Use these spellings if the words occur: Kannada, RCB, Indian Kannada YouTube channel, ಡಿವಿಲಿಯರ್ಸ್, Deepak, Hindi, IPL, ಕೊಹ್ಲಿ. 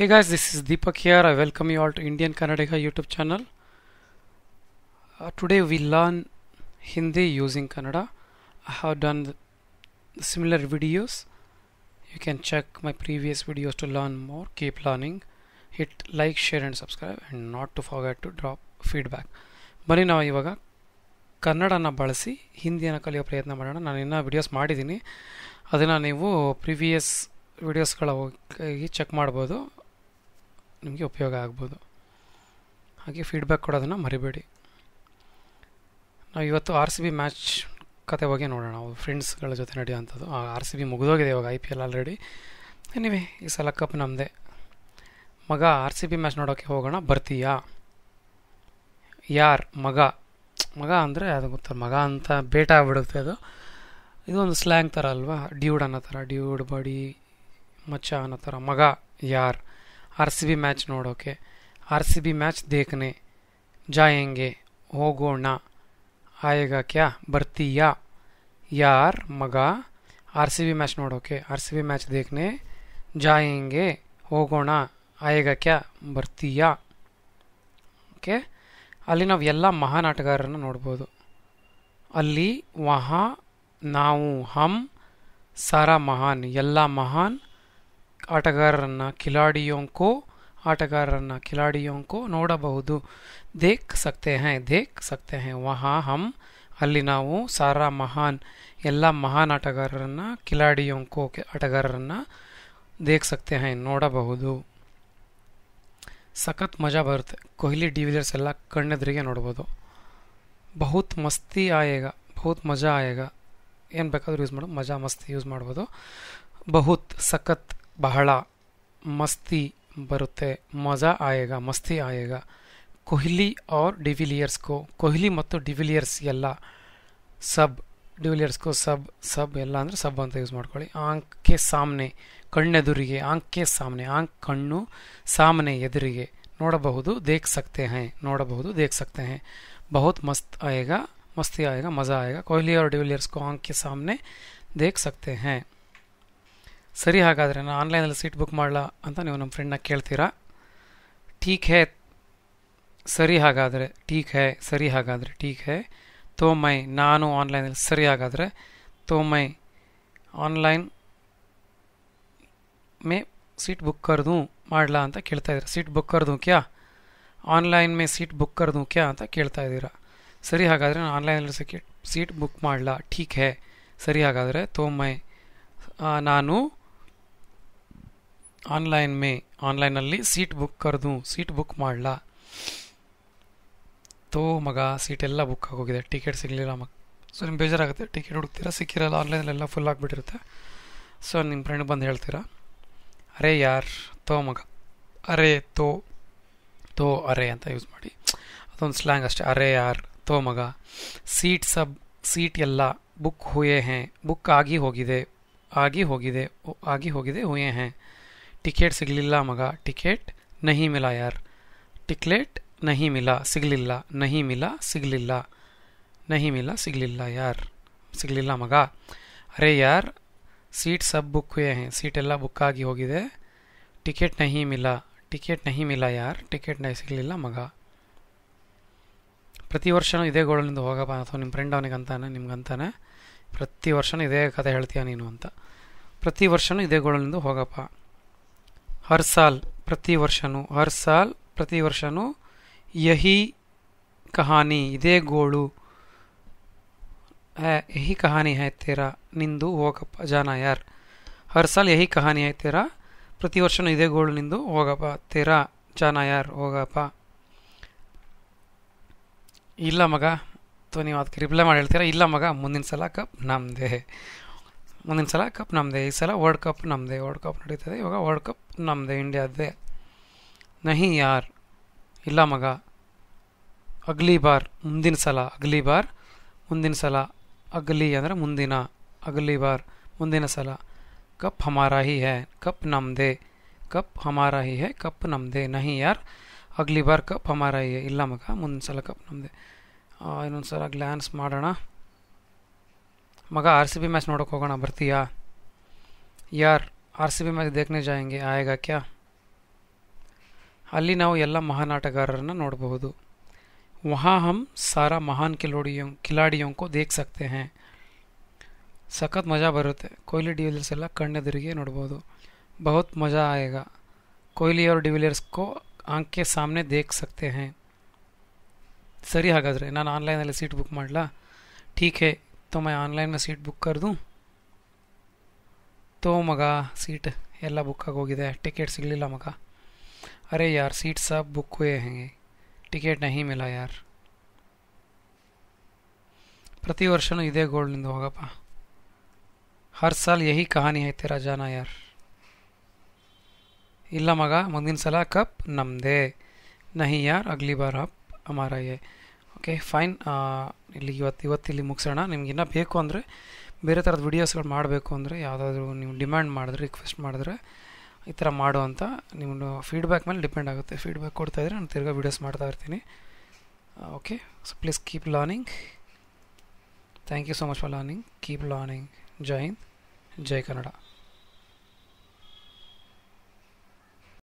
Hey guys, this is Deepak here. I welcome you all to Indian Kannada YouTube channel. Today we learn Hindi using Kannada. I have done similar videos. You can check my previous videos to learn more. Keep learning. Hit like, share and subscribe, and not to forget to drop feedback. Bani now ivaga Kannada na balasi Hindi na kaliyo prayatna madona. Nanu inna videos maadidini. Adanna neevu previous videos gala hogi check madabodu. ನಿಮಗೆ ಉಪಯೋಗ ಆಗಬಹುದು. ಹಾಗೆ feedback ಕೊಡೋದನ್ನ ಮರಿಬೇಡಿ. ನಾವು ಇವತ್ತು RCB match ಕತೆ ಬಗ್ಗೆ ನೋಡೋಣ. ಫ್ರೆಂಡ್ಸ್ಗಳ ಜೊತೆ ನಡೆಯುವಂಥದ್ದು. RCB ಮುಗಿದೋಗಿದೆ ಇವಾಗ IPL ಆಲ್ರೆಡಿ. ಎನಿವೆ ಈ ಸಲ ಕಪ್ ನಮ್ಮದೇ. ಮಗ RCB ಮ್ಯಾಚ್ ನೋಡೋಕೆ ಹೋಗೋಣ ಬರ್ತೀಯಾ? ಯಾರ್ ಮಗ? ಮಗ ಅಂದರೆ ಅದು ಗೊತ್ತಾರೆ, ಮಗ ಅಂತ ಬೇಟ ಆಗ್ಬಿಡುತ್ತೆ ಅದು. ಇದೊಂದು ಸ್ಲ್ಯಾಂಗ್ ಥರ ಅಲ್ವಾ, ಡ್ಯೂಡ್ ಅನ್ನೋ ಥರ. ಡ್ಯೂಡ್ ಬಡಿ ಮಚ್ಚ ಅನ್ನೋ ಥರ. ಮಗ ಯಾರ್ RCB मैच नोड़ोके, RCB मैच देखने जाएंगे, होगो ना, आएगा क्या, बर्तिया, यार मगा RCB मैच नोड़ोके, RCB मैच देखने जाएंगे, होगो ना, आएगा क्या, बर्तिया. ओके, अल्ली नावु एल्ल महानाटगाररन्न नोडबहुदु. अल्ली वहा नावु हम सारा महान एल्ल महान आटगाररन्न खिलाड़ियों को ನೋಡಬಹುದು. देख सकते हैं वहाँ हम ಅಲ್ಲಿ ನಾವು सारा महान ಎಲ್ಲ ಮಹಾನ್ ಆಟಗಾರರನ್ನ ಆಟಗಾರರನ್ನ देख सकते हैं ನೋಡಬಹುದು. ಸಖತ್ ಮಜಾ ಬರುತ್ತೆ. ಕೊಹ್ಲಿ ಡಿವಿಲಿಯರ್ಸ್ ಎಲ್ಲ ಕಣ್ಣೆದುರಿಗೆ ನೋಡಬಹುದು. बहुत मस्ती आएगा, बहुत मजा आएगा. ಏನು ಬೇಕಾದರೂ ಯೂಸ್ ಮಾಡೋದು, ಮಜಾ ಮಸ್ತಿ ಯೂಸ್ ಮಾಡಬಹುದು. बहुत ಸಖತ್ ಬಹಳ ಮಸ್ತಿ ಬರುತ್ತೆ, ಮಜಾ ಆಯೇಗ, ಮಸ್ತಿ ಆಯೇಗ. ಕೊಹ್ಲಿ और ಡಿವಿಲಿಯರ್ಸ್ को, ಕೊಹ್ಲಿ ಮತ್ತು ಡಿವಿಲಿಯರ್ಸ್ ಎಲ್ಲ ಸಬ್, ಡಿವಿಲಿಯರ್ಸ್ को ಸಬ್, ಸಬ್ ಎಲ್ಲ ಅಂದ್ರೆ ಸಬ್ ಅಂತ ಯೂಸ್ ಮಾಡ್ಕೊಳ್ಳಿ. ಆಂಖ್ ಕೆ ಸಾಮನೆ ಕಣ್ಣೆದುರಿಗೆ, ಆಂಖ್ ಕೆ ಸಾಮನೆ, ಆಂಖ್ ಕಣ್ಣು, ಸಾಮನೆ ಎದುರಿಗೆ. ನೋಡಬಹುದು ದೇಖ್ ಸಕ್ತೆ ಹೈ, ನೋಡಬಹುದು ದೇಖ್ ಸಕ್ತೆ ಹೈ. ಬಹುತ್ ಮಸ್ತ್ ಆಯೇಗ, ಮಸ್ತಿ ಆಯೇಗ, ಮಜಾ ಆಯೇಗ. ಕೊಹ್ಲಿ और ಡಿವಿಲಿಯರ್ಸ್ को ಆಂಖ್ ಕೆ ಸಾಮನೆ ದೇಖ್ ಸಕ್ತೆ ಹೈ. सरी ಹಾಗಾದ್ರೆ ನಾನು ಆನ್ಲೈನ್ ಅಲ್ಲಿ ಸೀಟ್ ಬುಕ್ ಮಾಡಲಾ ಅಂತ ನೀವು ನಮ್ಮ ಫ್ರೆಂಡ್ ನ ಕೇಳ್ತೀರಾ. ठीक है तो मैं ನಾನು ಆನ್ಲೈನ್ ಅಲ್ಲಿ ಸರಿ ಹಾಗಾದ್ರೆ तो मैं ಆನ್ಲೈನ್ में सीट बुक कर दूं ಮಾಡಲಾ ಅಂತ ಕೇಳ್ತಾ ಇದೀರಾ. सीट बुक कर दूं क्या, ಆನ್ಲೈನ್ में सीट बुक कर दूं क्या ಅಂತ ಕೇಳ್ತಾ ಇದೀರಾ. ಸರಿ ಹಾಗಾದ್ರೆ ನಾನು ಆನ್ಲೈನ್ ಅಲ್ಲಿ ಸೀಟ್ ಬುಕ್ ಮಾಡಲಾ. ठीक है ಸರಿ ಹಾಗಾದ್ರೆ तो मैं ನಾನು ಆನ್ಲೈನಲ್ಲಿ ಸೀಟ್ ಬುಕ್ ಕರ್ದು, ಸೀಟ್ ಬುಕ್ ಮಾಡಲಾ. ತೋ ಮಗ ಸೀಟ್ ಎಲ್ಲ ಬುಕ್ ಆಗೋಗಿದೆ, ಟಿಕೆಟ್ ಸಿಗಲಿಲ್ಲ ಮಗ. ಸೊ ನಿಮ್ಗೆ ಬೇಜಾರಾಗುತ್ತೆ, ಟಿಕೆಟ್ ಹುಡುಕ್ತೀರಾ, ಸಿಕ್ಕಿರಲ್ಲ, ಆನ್ಲೈನಲ್ಲೆಲ್ಲ ಫುಲ್ ಆಗಿಬಿಟ್ಟಿರುತ್ತೆ. ಸೊ ನಿಮ್ಮ ಫ್ರೆಂಡ್ ಬಂದು ಹೇಳ್ತೀರಾ, ಅರೆ ಯಾರ್ ತೋ ಮಗ, ಅರೆ ತೋ, ತೋ ಅರೆ ಅಂತ ಯೂಸ್ ಮಾಡಿ. ಅದೊಂದು ಸ್ಲ್ಯಾಂಗ್ ಅಷ್ಟೇ, ಅರೆ ಯಾರ್ ತೋ ಮಗ. ಸೀಟ್ ಸಬ್, ಸೀಟ್ ಎಲ್ಲ ಬುಕ್ ಹುಯೇ ಹೇ, ಬುಕ್ ಆಗಿ ಹೋಗಿದೆ, हुए हैं. टिकेट सिगलिल्ला मगा, टिकेट नहीं मिला यार, टिकलेट नहीं मिला, सिगलिल्ला यार, सिगलिल्ला मगा. अरे यार सीट सब बुक हुए हैं, सीट एल्ला बुक आगी होगिदे, टिकेट नहीं मिला यार, टिकेट नहीं सिगलिल्ला मगा. ಪ್ರತಿ ವರ್ಷನೂ ಇದೇ ಗೋಳನಿಂದ ಹೋಗಪ್ಪ ಅಥವಾ ನಿಮ್ಮ ಫ್ರೆಂಡ್ ಅವನಿಗಂತಾನೆ ನಿಮ್ಗಂತಾನೆ ಪ್ರತಿ ವರ್ಷನೂ ಇದೇ ಕತೆ ಹೇಳ್ತೀಯ ನೀನು ಅಂತ. ಪ್ರತಿ ವರ್ಷನೂ ಇದೇ ಗೋಳನಿಂದ ಹೋಗಪ್ಪ. ಹರ್ ಸಾಲ್ ಪ್ರತಿ ವರ್ಷನೂ ಯಹಿ ಕಹಾನಿ, ಇದೇ ಗೋಳು, ಯಹಿ ಕಹಾನಿ ಹೈ ತೇರಾ, ನಿಂದು ಹೋಗಪ್ಪ ಜಾನ ಯಾರ್. ಹರ್ ಸಾಲ್ ಯಹಿ ಕಹಾನಿ ಹೈ ತೇರಾ, ಪ್ರತಿ ವರ್ಷನೂ ಇದೇ ಗೋಳು ನಿಂದು ಹೋಗಪ್ಪ, ತೇರಾ ಜಾನ ಯಾರ್, ಹೋಗಪ್ಪ. ಇಲ್ಲ ಮಗ ಅಥವಾ ನೀವು ಅದಕ್ಕೆ ರಿಪ್ಲೈ ಮಾಡಿ ಹೇಳ್ತೀರಾ, ಇಲ್ಲ ಮಗ ಮುಂದಿನ ಸಲ ಕಪ್ ನಮ್ಮದೇ, ಈ ಸಲ ವರ್ಲ್ಡ್ ಕಪ್ ನಡೀತದೆ, ಇವಾಗ ವರ್ಲ್ಡ್ ಕಪ್ ನಮ್ಮದೇ, ಇಂಡಿಯಾದ್ದೇ. ನಹಿ ಯಾರ್, ಇಲ್ಲ ಮಗ. ಅಗ್ಲಿ ಬಾರ್ ಮುಂದಿನ ಸಲ, ಅಗ್ಲಿ ಅಂದರೆ ಮುಂದಿನ, ಅಗ್ಲಿ ಬಾರ್ ಮುಂದಿನ ಸಲ. ಕಪ್ ಹಮಾರಾ ಹಿ ಹೈ ಕಪ್ ನಮ್ಮದೇ. ನಹಿ ಯಾರ್, ಅಗ್ಲಿ ಬಾರ್ ಕಪ್ ಹಮಾರಾ ಹಿ ಹೈ, ಇಲ್ಲ ಮಗ ಮುಂದಿನ ಸಲ ಕಪ್ ನಮ್ಮದೇ. ಇನ್ನೊಂದು ಸಲ ಗ್ಲ್ಯಾನ್ಸ್ ಮಾಡೋಣ. ಮಗ RCB ಮ್ಯಾಚ್ ನೋಡೋಕೆ ಹೋಗೋಣ ಬರ್ತೀಯಾ? ಯಾರ್ RCB ಮ್ಯಾಚ್ ದೇಖನೆ ಜಾಯಂಗೆ, ಆಯೇಗ ಕ್ಯಾ? ಅಲ್ಲಿ ನಾವು ಎಲ್ಲ ಮಹಾನ್ ಆಟಗಾರರನ್ನು ನೋಡಬಹುದು. वहाँ हम सारा महान खिलाड़ियों को देख सकते हैं. सखत मज़ा बರುತ್ತೆ. ಕೊಹ್ಲಿ ಡಿವಿಲಿಯರ್ಸ್ ಎಲ್ಲ ಕಣ್ಣೆದುರಿಗೆ ನೋಡಬಹುದು. बहुत मज़ा आएगा. ಕೊಹ್ಲಿ और ಡಿವಿಲಿಯರ್ಸ್ को आंख के सामने देख सकते हैं. सरी ಹಾಗಾದರೆ ನಾನು ಆನ್ಲೈನಲ್ಲಿ सीट बुक ಮಾಡಲಾ? ठीक है, तो मैं ऑनलाइन में सीट बुक कर दूँ. तो मगा सीट ಎಲ್ಲ बुक ಆಗೋಗಿದೆ. ಟಿಕೆಟ್ ಸಿಗಲಿಲ್ಲ ಮಗ. अरे यार, सीट सब बुक हुए हैं, ಟಿಕೆಟ್ नहीं मिला यार. ಪ್ರತಿ ವರ್ಷನೂ ಇದೇ ಗೋಲ್ ನಿಂದು ಹೋಗಪ್ಪ. हर साल यही कहानी है तेरा जाना यार. ಇಲ್ಲ ಮಗ, ಮುಂದಿನ ಸಲ ಕಪ್ ನಮ್ಮದೇ. नहीं यार, अगली बार आप हमारा ये. ಓಕೆ ಫೈನ್, ಇಲ್ಲಿಗೆ ಇವತ್ತಿಲ್ಲಿ ಮುಗಿಸೋಣ. ನಿಮಗಿನ್ನ ಬೇಕು ಅಂದರೆ ಬೇರೆ ಥರದ ವಿಡಿಯೋಸ್ಗಳು ಮಾಡಬೇಕು ಅಂದರೆ ಯಾವುದಾದ್ರೂ ನೀವು ಡಿಮ್ಯಾಂಡ್ ಮಾಡಿದ್ರೆ, ರಿಕ್ವೆಸ್ಟ್ ಮಾಡಿದ್ರೆ ಈ ಥರ ಮಾಡು ಅಂತ ನಿಮ್ಮ ಫೀಡ್ಬ್ಯಾಕ್ ಮೇಲೆ ಡಿಪೆಂಡ್ ಆಗುತ್ತೆ. ಫೀಡ್ಬ್ಯಾಕ್ ಕೊಡ್ತಾ ಇದ್ದರೆ ನಾನು ತಿರ್ಗಾ ವೀಡಿಯೋಸ್ ಮಾಡ್ತಾ ಇರ್ತೀನಿ. Okay, so please keep learning. Thank you so much for learning. Keep learning. ಜೈ ಹಿಂದ್, ಜೈ ಕನ್ನಡ.